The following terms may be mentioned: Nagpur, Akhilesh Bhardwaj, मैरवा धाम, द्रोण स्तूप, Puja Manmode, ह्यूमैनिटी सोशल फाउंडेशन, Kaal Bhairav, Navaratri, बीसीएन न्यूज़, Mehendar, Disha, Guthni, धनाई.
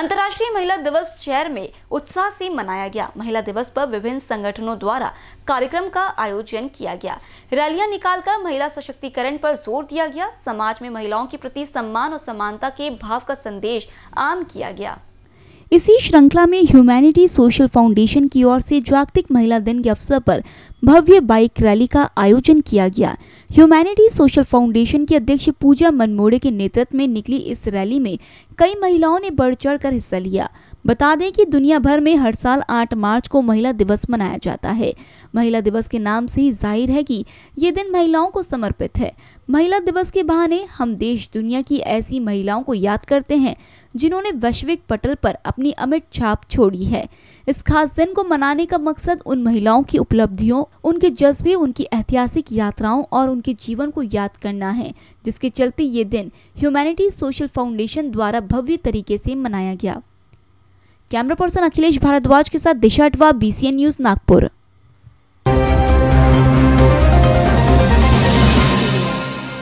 अंतर्राष्ट्रीय महिला दिवस शहर में उत्साह से मनाया गया। महिला दिवस पर विभिन्न संगठनों द्वारा कार्यक्रम का आयोजन किया गया। रैलियां निकालकर महिला सशक्तिकरण पर जोर दिया गया। समाज में महिलाओं के प्रति सम्मान और समानता के भाव का संदेश आम किया गया। इसी श्रृंखला में ह्यूमैनिटी सोशल फाउंडेशन की ओर से जागतिक महिला दिन के अवसर पर भव्य बाइक रैली का आयोजन किया गया। ह्यूमैनिटी सोशल फाउंडेशन के अध्यक्ष पूजा मनमोड़े के नेतृत्व में निकली इस रैली में कई महिलाओं ने बढ़ चढ़ कर हिस्सा लिया। बता दें कि दुनिया भर में हर साल 8 मार्च को महिला दिवस मनाया जाता है। महिला दिवस के नाम से ही जाहिर है कि ये दिन महिलाओं को समर्पित है। महिला दिवस के बहाने हम देश दुनिया की ऐसी महिलाओं को याद करते हैं जिन्होंने वैश्विक पटल पर अपनी अमिट छाप छोड़ी है। इस खास दिन को मनाने का मकसद उन महिलाओं की उपलब्धियों, उनके जज्बे, उनकी ऐतिहासिक यात्राओं और उनके जीवन को याद करना है, जिसके चलते ये दिन ह्यूमैनिटी सोशल फाउंडेशन द्वारा भव्य तरीके से मनाया गया। कैमरा पर्सन अखिलेश भारद्वाज के साथ दिशा, बीसीएन न्यूज़, नागपुर।